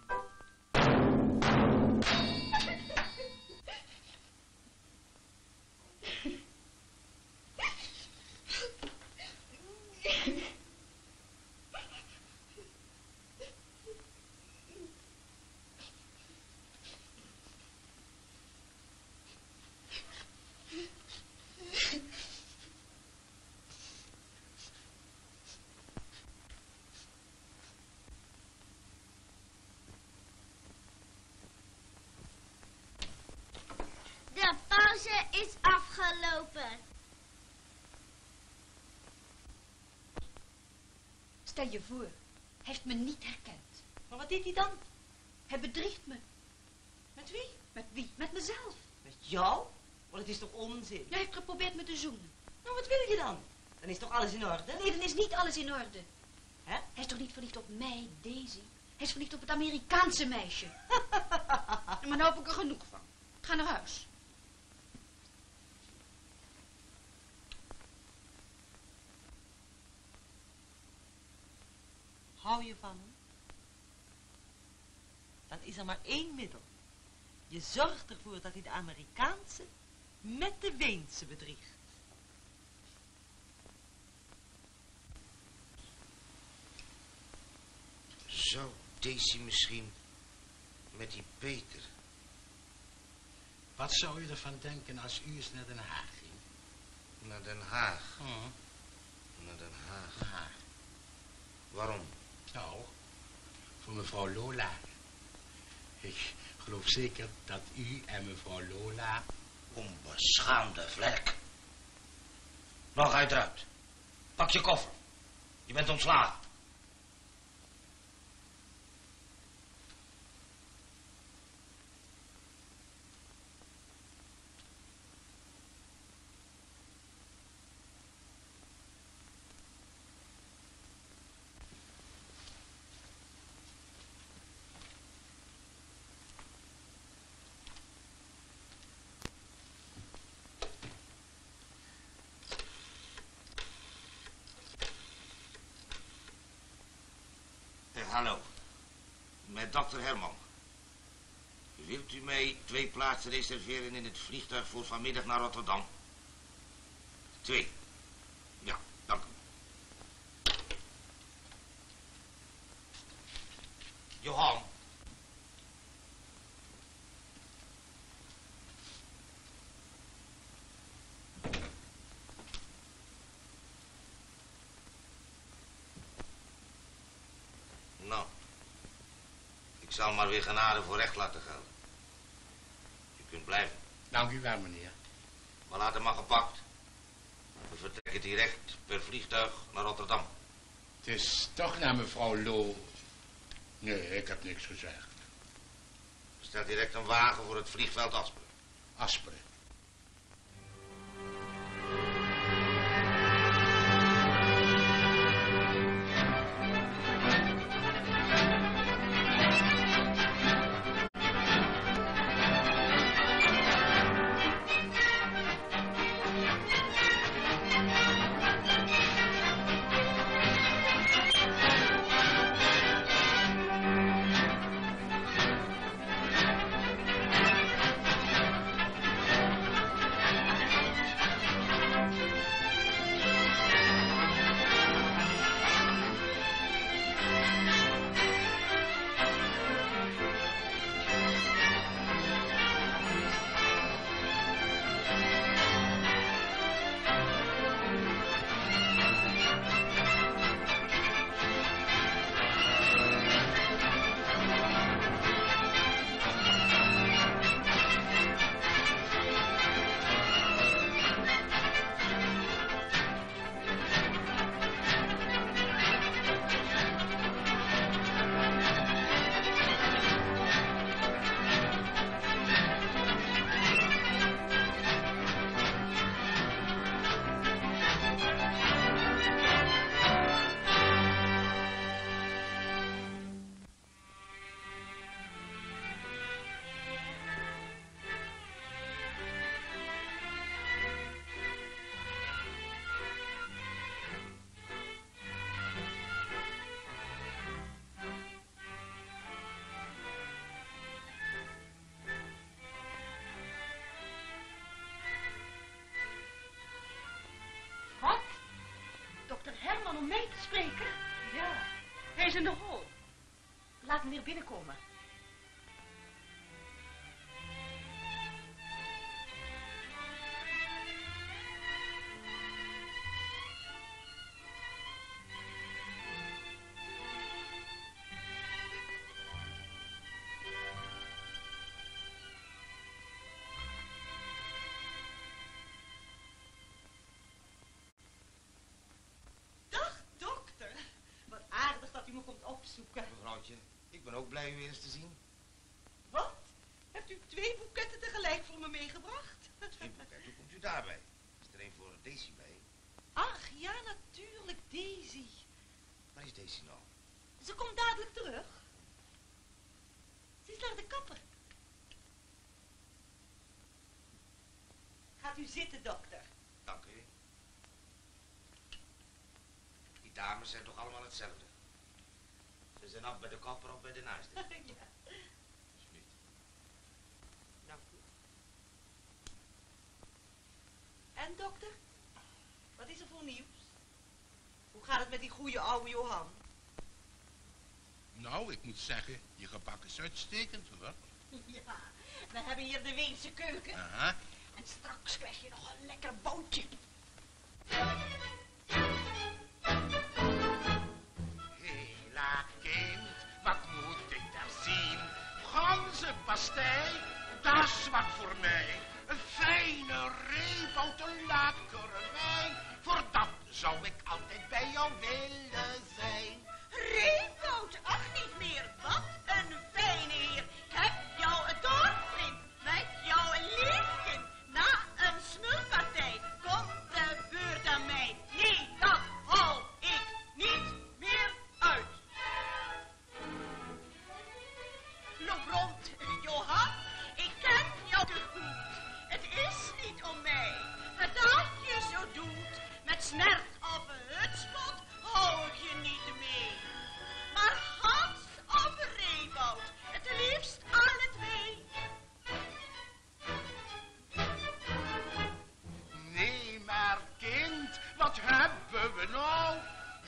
Pauze is afgelopen. Stel je voor, hij heeft me niet herkend. Maar wat deed hij dan? Hij bedriegt me. Met wie? Met wie? Met mezelf. Met jou? Want het is toch onzin? Hij heeft geprobeerd me te zoenen. Nou, wat wil je dan? Dan is toch alles in orde? Nee, dan is niet alles in orde. Hè? Hij is toch niet verliefd op mij, Daisy? Hij is verliefd op het Amerikaanse meisje. Maar nou heb ik er genoeg van. Ga naar huis. Hou je van hem? Dan is er maar één middel. Je zorgt ervoor dat hij de Amerikaanse met de Weense bedriegt. Zou Daisy misschien met die Peter? Wat zou u ervan denken als u eens naar Den Haag ging? Naar Den Haag? Oh. Naar Den Haag. Den Haag. Waarom? Nou, voor mevrouw Lola. Ik geloof zeker dat u en mevrouw Lola... Onbeschaamde vlek. Nog uiteraard. Pak je koffer. Je bent ontslagen. Hallo, met dokter Herman. Wilt u mij twee plaatsen reserveren in het vliegtuig voor vanmiddag naar Rotterdam? Twee. Ja, dank u. Johan. Ik zal maar weer genade voor recht laten gelden. U kunt blijven. Dank u wel, meneer. Maar laat hem maar gepakt. We vertrekken direct per vliegtuig naar Rotterdam. Het is toch naar mevrouw Low. Nee, ik heb niks gezegd. Bestel direct een wagen voor het vliegveld Asperen. Asperen. is in de hol. Laat meneer binnenkomen. Mevrouwtje, ik ben ook blij u eens te zien. Wat? Hebt u twee boeketten tegelijk voor me meegebracht? Twee boeketten, hoe komt u daarbij? Is er een voor Daisy bij? Ach, ja, natuurlijk, Daisy. Waar is Daisy nou? Ze komt dadelijk terug. Ze is naar de kapper. Gaat u zitten, dokter. Dank u. Die dames zijn toch allemaal hetzelfde? Ze zijn af bij de kapper of bij de naaste. Ja. Alsjeblieft. Dank u. En dokter? Wat is er voor nieuws? Hoe gaat het met die goede oude Johan? Nou, ik moet zeggen, je gebak is uitstekend, hoor. Ja, we hebben hier de Weense keuken. Aha. En straks krijg je nog een lekker boutje. Pastei, dat is wat voor mij. Een fijne reep uit een laatkermijn. Voor dat zou ik altijd bij jou willen zijn. Reepout, ach niet meer. Wat een fijne heer. Ik heb jou een dorpsvriend met jou een liefje. Na een smulpartij komt de beurt aan mij. Nee, dat hou ik niet meer uit. Loop rond. Johan, ik ken jou te goed. Het is niet om mij. Maar dat je zo doet, met snert op een hutspot, hou ik je niet mee. Maar Hans of Reeboud, het liefst alle twee. Nee, maar kind, wat hebben we nou?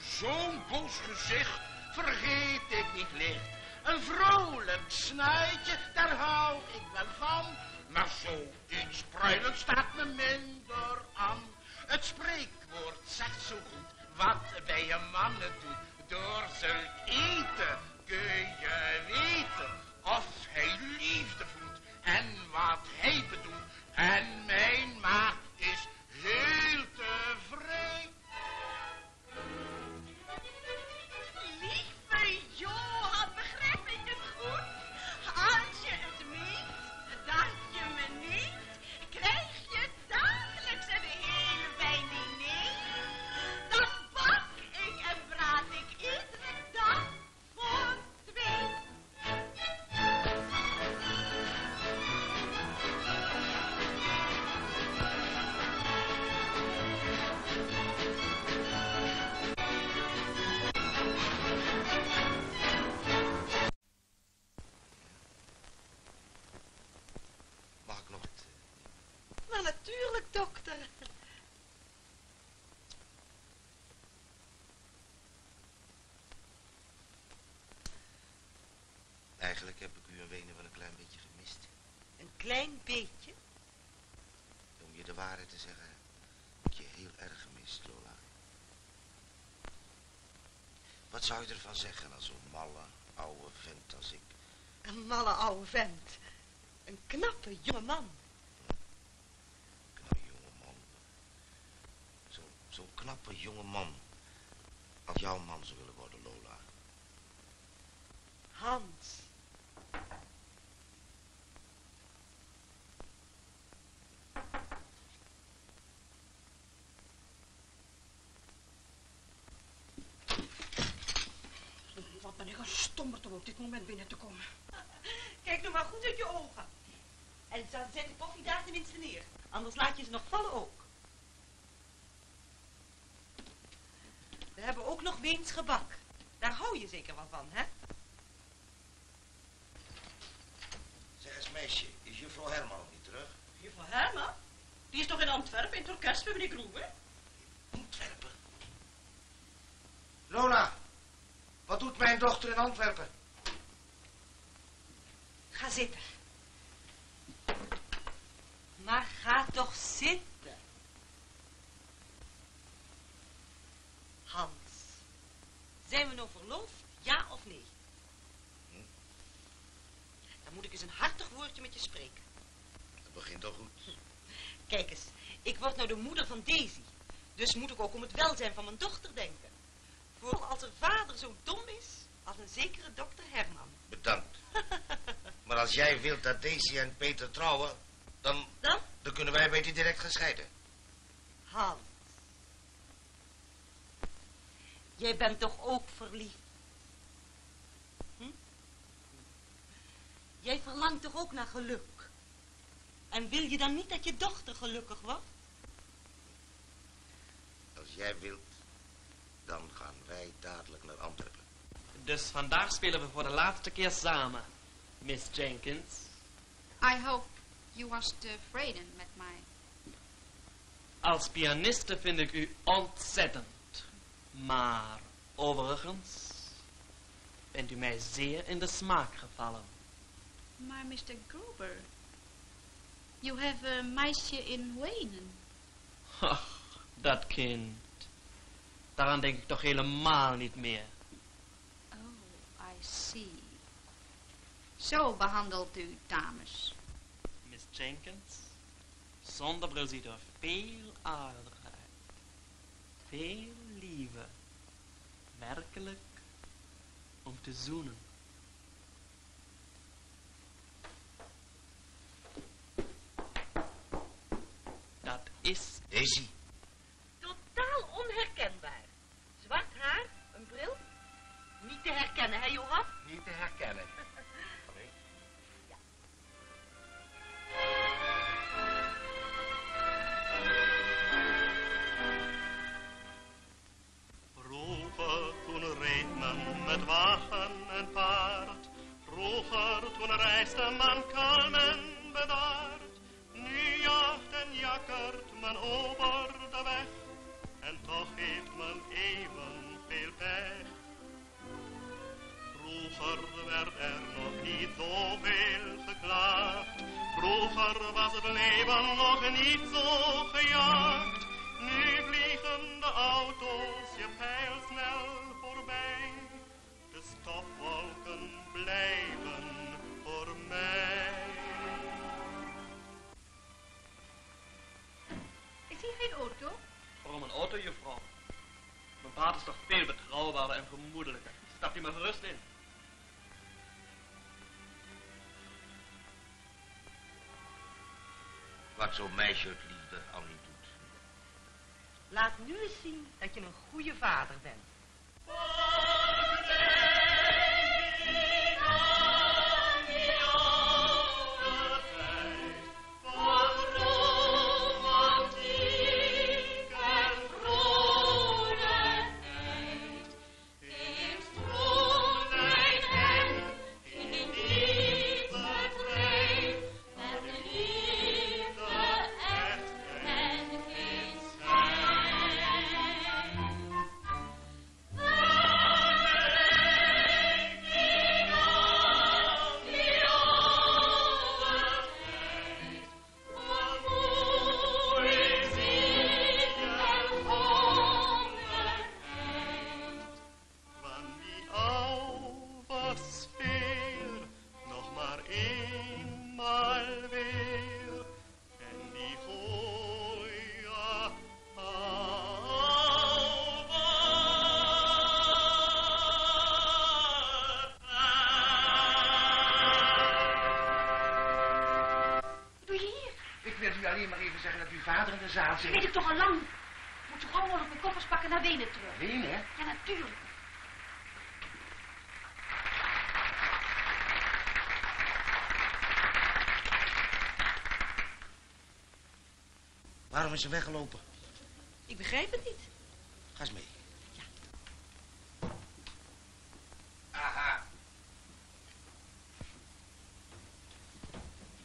Zo'n boos gezicht vergeet ik niet licht. Een vrolijk snuitje, daar hou ik wel van. Maar zoiets pruilen staat me minder aan. Het spreekwoord zegt zo goed wat bij een mannen doet. Door zulk eten kun je weten of hij liefde voelt en wat hij bedoelt. En mijn maag is heel tevreden. Lieve jongen. Eigenlijk heb ik u en Wenen wel een klein beetje gemist. Een klein beetje? Om je de waarheid te zeggen, heb ik je heel erg gemist, Lola. Wat zou je ervan zeggen als een malle, oude vent als ik? Een malle, oude vent. Een knappe, jonge man. Hm. Knappe, jonge man. Zo'n zo knappe, jonge man. Als jouw man zou willen worden, Lola. Hans. Wat ben ik een stommerd om op dit moment binnen te komen. Kijk nou maar goed uit je ogen. En zet de koffie daar tenminste neer. Anders laat je ze nog vallen ook. We hebben ook nog Weens gebak. Daar hou je zeker wel van, hè? Zeg eens meisje, is juffrouw Herman nog niet terug? Juffrouw Herman? Die is toch in Antwerpen, in het orkest bij meneer Gruber? In Antwerpen? Lola, wat doet mijn dochter in Antwerpen. Ga zitten. Maar ga toch zitten. Hans, zijn we nou verloofd, ja of nee? Dan moet ik eens een hartig woordje met je spreken. Dat begint al goed. Kijk eens, ik word nou de moeder van Daisy. Dus moet ik ook om het welzijn van mijn dochter denken. Vooral als haar vader zo dom is als een zekere dokter Herman. Bedankt. Maar als jij wilt dat Daisy en Peter trouwen, dan, dan? dan kunnen wij beter direct gaan scheiden. Hans, jij bent toch ook verliefd? Hm? Jij verlangt toch ook naar geluk? En wil je dan niet dat je dochter gelukkig wordt? Als jij wilt, dan gaan wij dadelijk naar Antwerpen. Dus vandaag spelen we voor de laatste keer samen, Miss Jenkins. I hope you was tevreden met mij. Als pianiste vind ik u ontzettend. Maar overigens bent u mij zeer in de smaak gevallen. Maar mister Gruber, you have een meisje in Wenen. Ach, dat kind. Daaraan denk ik toch helemaal niet meer. Oh, I see. Zo behandelt u dames. Miss Jenkins, zonder bril ziet er veel aardiger uit. Veel liever. Werkelijk om te zoenen. Dat is Daisy. Totaal onherkenbaar. Zwart haar, een bril. Niet te herkennen, hè Johan? Niet te herkennen. Nee. Ja. Vroeger toen reed men met wagen en paard. Vroeger toen reisde man kalm en bedaard. Nu jaagt en jakkert men over de weg. En toch heeft men even veel pech. Vroeger werd er nog niet zoveel geklaagd. Vroeger was het leven nog niet zo gejaagd. Nu vliegen de auto's je pijlsnel voorbij. De stofwolken blijven voor mij. Is hier geen auto? Waarom een auto, juffrouw? Mijn paard is toch veel betrouwbaarder en gemoedelijker. Stapt u maar gerust in. Wat zo'n meisje het liefde al niet doet. Laat nu eens zien dat je een goede vader bent. Dat weet ik toch al lang. Ik moet zo gauw mogelijk mijn koffers pakken naar Wenen terug. Wenen? Ja, natuurlijk. Waarom is ze weggelopen? Ik begrijp het niet. Ga eens mee. Ja. Aha.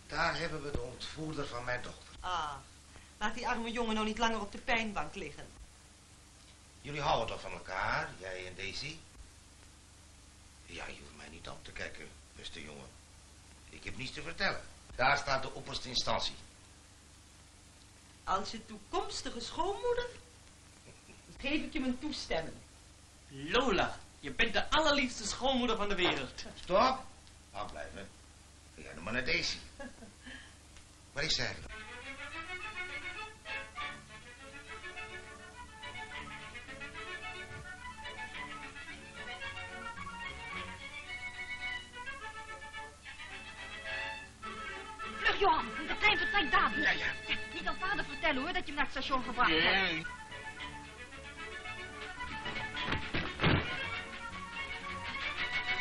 Daar hebben we de ontvoerder van mijn dochter. Ah. Laat die arme jongen nou niet langer op de pijnbank liggen. Jullie houden toch van elkaar, jij en Daisy? Ja, je hoeft mij niet aan te kijken, beste jongen. Ik heb niets te vertellen. Daar staat de opperste instantie. Als je toekomstige schoonmoeder, geef ik je mijn toestemming. Lola, je bent de allerliefste schoonmoeder van de wereld. Stop. Afblijven. Ja, noem maar naar Daisy. Waar is zij? Vlug, Johan. De trein vertrekt dadelijk. Ja, ja. Niet aan vader vertellen, hoor, dat je hem naar het station gebracht ja. hebt.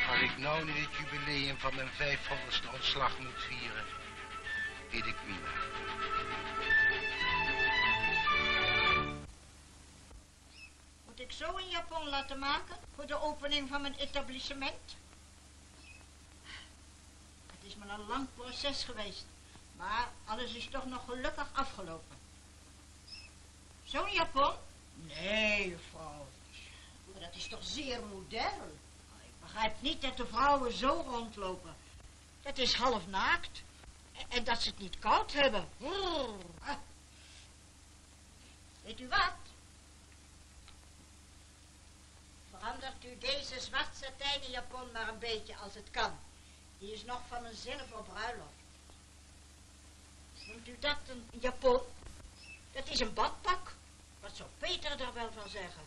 Als ik nou niet het jubileum van mijn vijfhonderdste ontslag moet vieren, weet ik niet meer. Moet ik zo een japon laten maken voor de opening van mijn etablissement? Het is maar een lang proces geweest, maar alles is toch nog gelukkig afgelopen. Zo'n japon? Nee, vrouw. Maar dat is toch zeer modern? Ik begrijp niet dat de vrouwen zo rondlopen. Dat is half naakt. En dat ze het niet koud hebben. Ah. Weet u wat? Verandert u deze zwart satijnen japon maar een beetje als het kan. Die is nog van een zilveren bruiloft. Noemt u dat een japon? Dat is een badpak. Wat zou Peter daar wel van zeggen?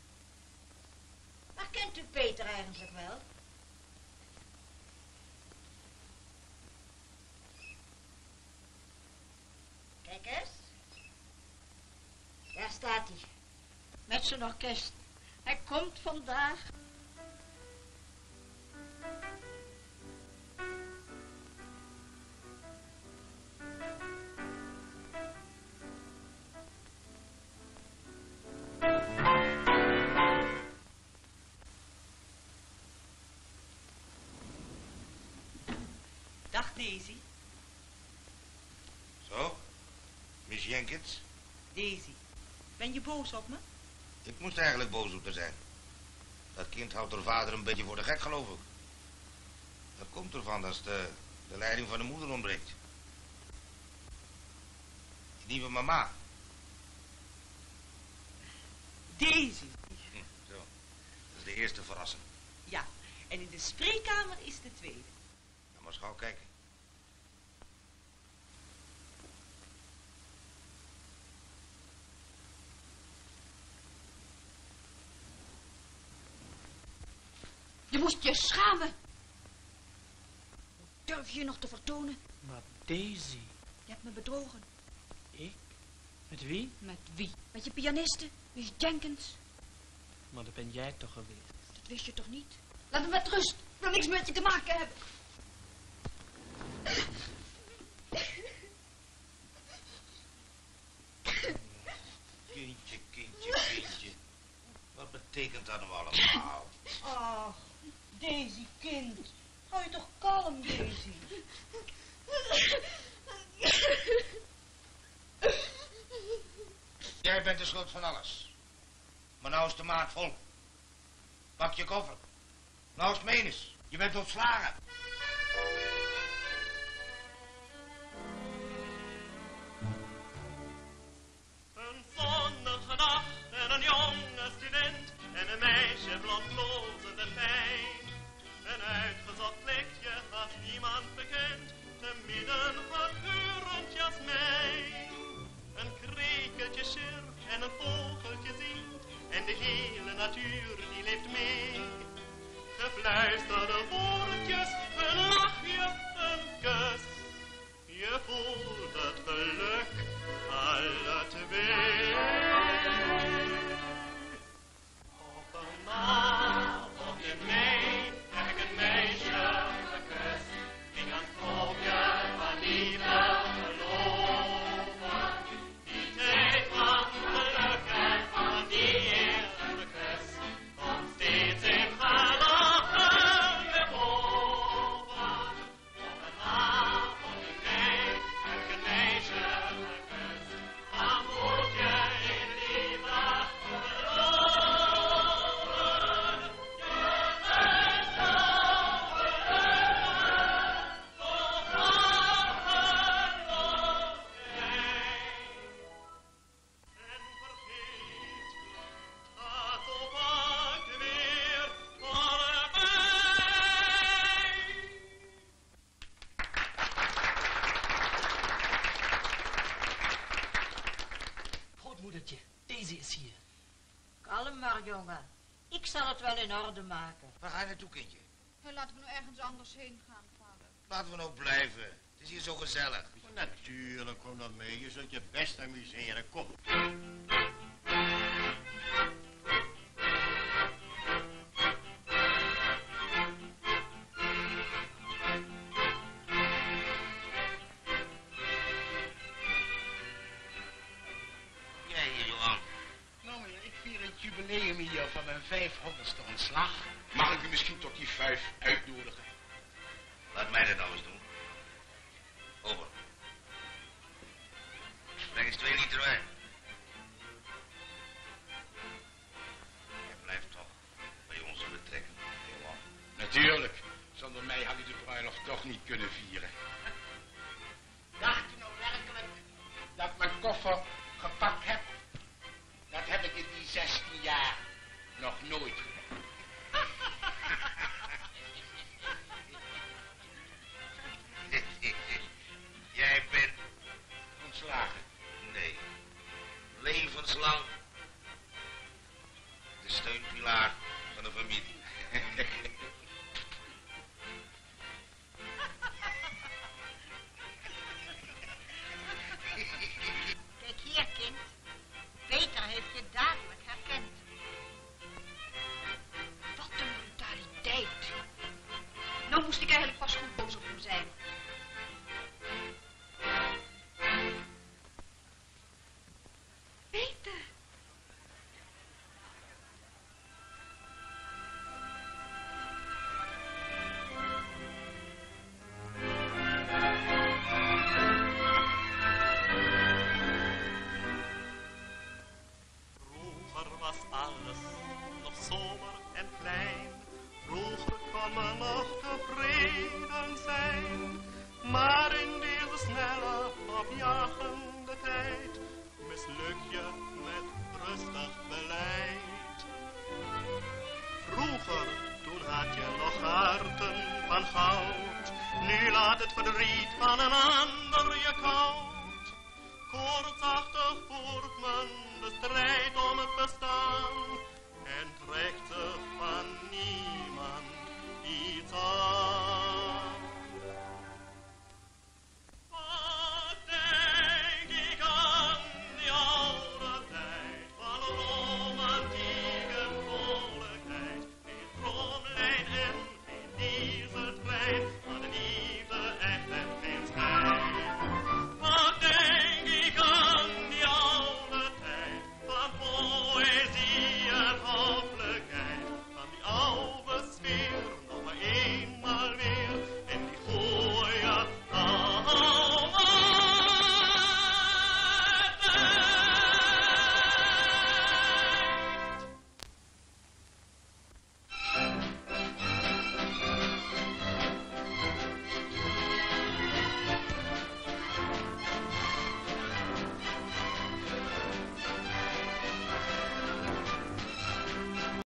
Maar kent u Peter eigenlijk wel? Kijk eens. Daar staat hij. Met zijn orkest. Hij komt vandaag. Dag, Daisy. Zo? Miss Jenkins? Daisy, ben je boos op me? Ik moest eigenlijk boos op haar zijn. Dat kind houdt haar vader een beetje voor de gek, geloof ik. Dat komt ervan als de, de leiding van de moeder ontbreekt. Die nieuwe mama. Daisy. Hm, zo. Dat is de eerste verrassing. Ja, en in de spreekkamer is de tweede. Dan maar eens gauw kijken. Je moest je schamen. Hoe durf je je nog te vertonen? Maar Daisy... Je hebt me bedrogen. Ik? Met wie? Met wie? Met je pianiste, Miss Jenkins. Maar dat ben jij toch geweest? Dat wist je toch niet? Laat me met rust. Ik wil niks met je te maken hebben. Kindje, kindje, kindje. Wat betekent dat nou allemaal? Oh, Daisy, kind. Hou je toch kalm, Daisy? Jij bent de schuld van alles. Maar nou is de maat vol. Pak je koffer. Nou is het menens. Je bent ontslagen. Een zonnige dag en een jonge student en een meisje blotblozend en fijn. Een uitgezot plekje had niemand bekend, te midden van geurend jasmijn. Een krekeltje sjir en een vogeltje zingt, en de hele natuur die leeft mee. Gefluisterde woordjes, een lachje, een kus. Je voelt het geluk, alle twee. Vanavond op de mei heb ik een meisje gekust. In een kopje van liefde gelopen. Die tijd van geluk en van die eerste kus. Komt steeds in gelachen je boom. Daisy is hier. Kalm maar, jongen. Ik zal het wel in orde maken. Waar ga je naartoe, kindje? Hey, laten we nu ergens anders heen gaan, vader. Laten we nou blijven. Het is hier zo gezellig. Maar natuurlijk, kom dan mee. Je zult je best amuseren. Kom. vijfhonderdste ontslag. Mag ik u misschien tot die vijf uitnodigen? Laat mij dat nou eens doen. Over. Breng eens twee liter wijn. Jij blijft toch bij onze betrekking, Johan. Natuurlijk. Zonder mij had u de bruiloft toch niet kunnen vieren. Dacht u nou werkelijk dat mijn koffer gepakt heb? Dat heb ik in die zestien jaar nog nooit gedaan. Jij bent ontslagen. Nee. Levenslang de steunpilaar van de familie. Kijk hier, kind. Peter heeft je dadelijk herkend. Nou moest ik eigenlijk pas goed boos op hem zijn. Peter! Vroeger was alles nog sober en klein. Vroeger kon er nog tevreden zijn, maar in deze snelle, opjagende tijd misluk je met rustig beleid. Vroeger, toen had je nog harten van goud, nu laat het verdriet van een ander je koud. Kortachtig voert men de strijd om het bestaan en trekt er van niemand iets aan.